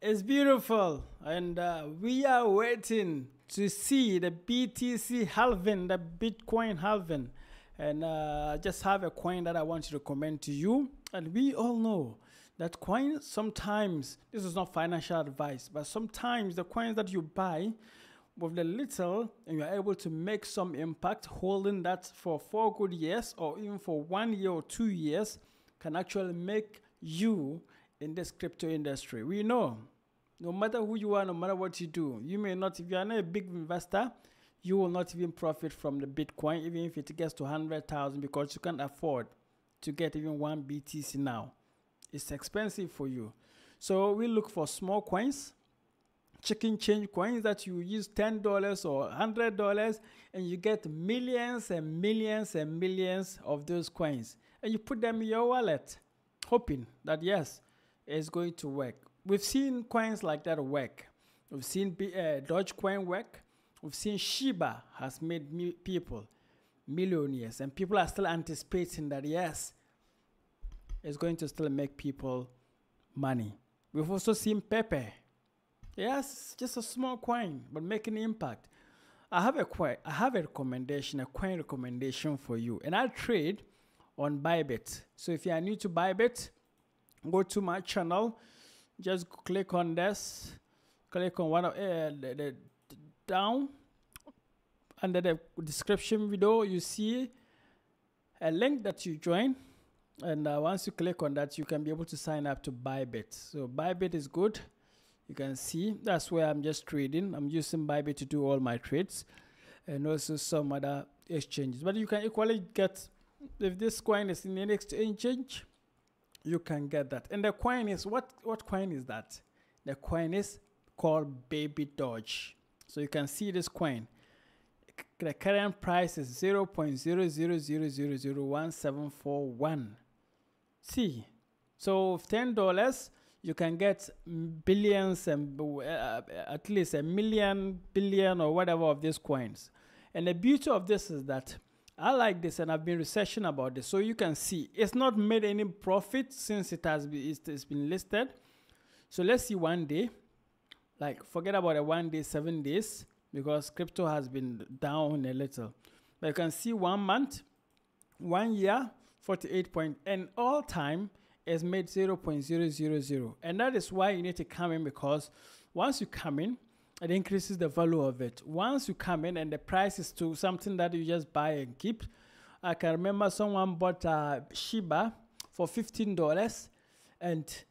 It's beautiful, and we are waiting to see the BTC halving, the Bitcoin halving. And I just have a coin that I want to recommend to you. And we all know that coin, sometimes, this is not financial advice, but sometimes the coins that you buy with the little, and you're able to make some impact holding that for 4 good years or even for 1 year or 2 years, can actually make you in this crypto industry. We know, no matter who you are, no matter what you do, you may not, if you are not a big investor, you will not even profit from the Bitcoin, even if it gets to 100,000, because you can't afford to get even 1 BTC now. It's expensive for you. So we look for small coins, chicken change coins that you use $10 or $100, and you get millions and millions and millions of those coins, and you put them in your wallet, hoping that yes, it's going to work. We've seen coins like that work. We've seen Dogecoin work. We've seen Shiba has made people millionaires, and people are still anticipating that yes, it's going to still make people money. We've also seen Pepe. Yes, just a small coin, but making an impact. I have a recommendation, a coin recommendation for you. And I trade on Bybit. So if you are new to Bybit, go to my channel. Just click on this. Click on one of the down under the description video. You see a link that you join. And once you click on that, you can be able to sign up to Bybit. So Bybit is good. You can see that's where I'm just trading. I'm using Bybit to do all my trades and also some other exchanges. But you can equally get, if this coin is in an exchange, you can get that. And the coin is, what coin is that? The coin is called Baby Doge. So you can see this coin. The current price is 0.0000001741. See, so $10, you can get billions and at least a million, billion or whatever of these coins. And the beauty of this is that I like this, and I've been researching about this. So you can see it's not made any profit since it's been listed. So let's see 1 day, like forget about a 1 day, 7 days, because crypto has been down a little. But you can see 1 month, 1 year, 48 point, and all time is made 0.000. And that is why you need to come in, because once you come in, it increases the value of it. Once you come in and the price is to something that you just buy and keep. I can remember someone bought Shiba for $15, and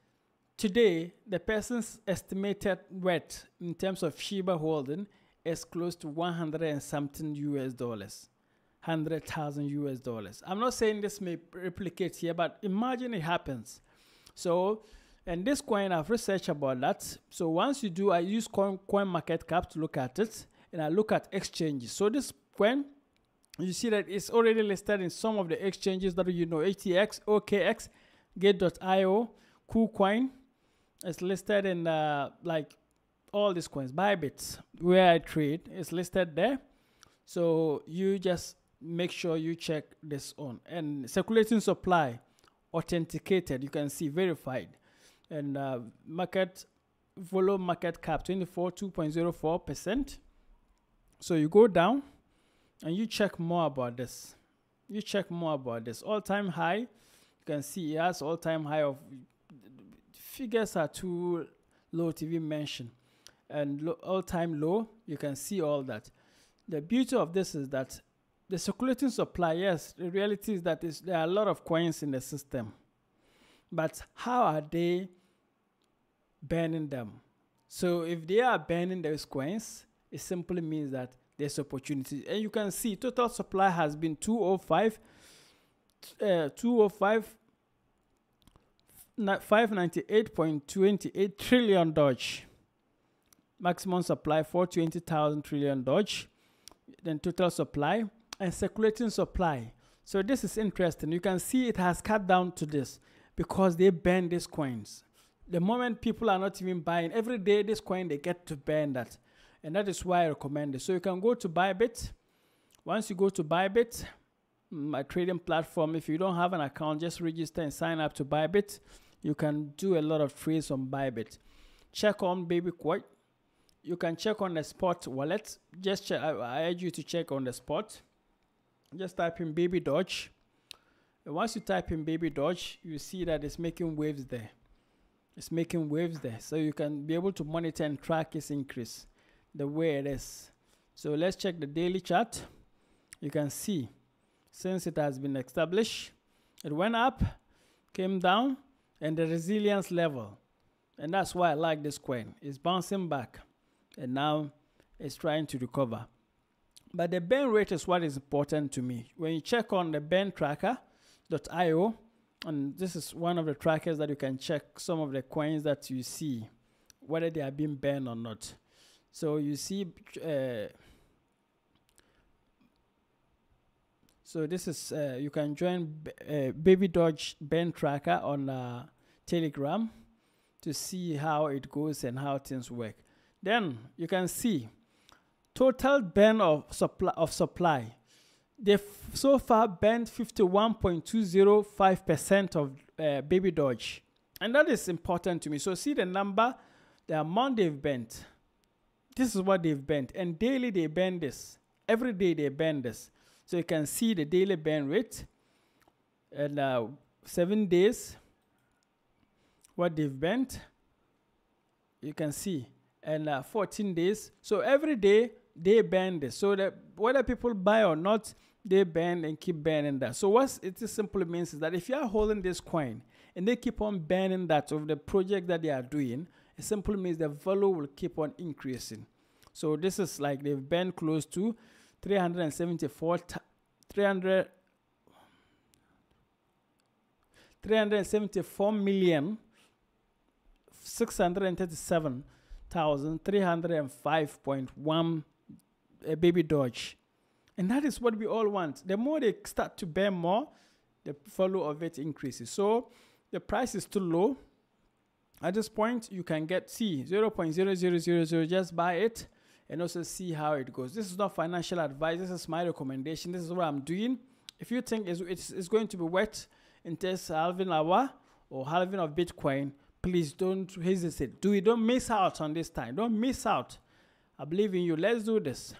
today the person's estimated worth in terms of Shiba holding is close to 100 and something US dollars. 100,000 US dollars. I'm not saying this may replicate here, but imagine it happens. So, and this coin, I've researched about that. So once you do, I use CoinMarketCap to look at it, and I look at exchanges. So this coin, you see that it's already listed in some of the exchanges that you know, HTX, OKX, gate.io, Kucoin. It's listed in like all these coins. Bybit, where I trade, is listed there. So you just make sure you check this on. And circulating supply, authenticated, you can see verified. And market, follow market cap, 2.04%. So you go down and you check more about this. You check more about this. All-time high, you can see it has all-time high of, figures are too low to even mention. And all-time low, you can see all that. The beauty of this is that the circulating supply, yes, the reality is that there are a lot of coins in the system. But how are they burning them? So if they are burning those coins, it simply means that there's opportunity. And you can see total supply has been 598.28 trillion Doge. Maximum supply 420,000 trillion Doge. Then total supply and circulating supply. So this is interesting. You can see it has cut down to this because they burn these coins. The moment people are not even buying, every day this coin, they get to burn that. And that is why I recommend it. So you can go to Bybit. Once you go to Bybit, my trading platform, if you don't have an account, just register and sign up to Bybit. You can do a lot of trades on Bybit. check on Baby Coin. You can check on the spot wallet. Just check, I urge you to check on the spot. Just type in Baby Doge. Once you type in Baby Doge, you see that it's making waves there. It's making waves there. So you can be able to monitor and track its increase the way it is. So let's check the daily chart. You can see since it has been established, it went up, came down, and the resilience level. And that's why I like this coin. It's bouncing back. And now it's trying to recover. But the burn rate is what is important to me. When you check on the burn tracker.io, and this is one of the trackers that you can check some of the coins that you see, whether they are being burned or not. So you see, so this is, you can join Baby Doge burn tracker on Telegram to see how it goes and how things work. Then you can see total burn of supply. They've so far burned 51.205% of Baby Doge. And that is important to me. So see the number, the amount they've burnt. This is what they've burnt. And daily they burn this. Every day they burn this. So you can see the daily burn rate. And 7 days, what they've burnt. You can see. And 14 days. So every day they burn this. So that whether people buy or not, they burn and keep burning that. So what it simply means is that if you are holding this coin and they keep on burning that of the project that they are doing, it simply means the value will keep on increasing. So this is like they've burned close to 374,637,305.1 Baby Doge. And that is what we all want. The more they start to burn more, the value of it increases. So the price is too low. At this point, you can get, see, 0.0000, just buy it and also see how it goes. This is not financial advice. This is my recommendation. This is what I'm doing. If you think it's going to be worth in test halving hour or halving of Bitcoin, please don't hesitate. Don't miss out on this time. Don't miss out. I believe in you. Let's do this.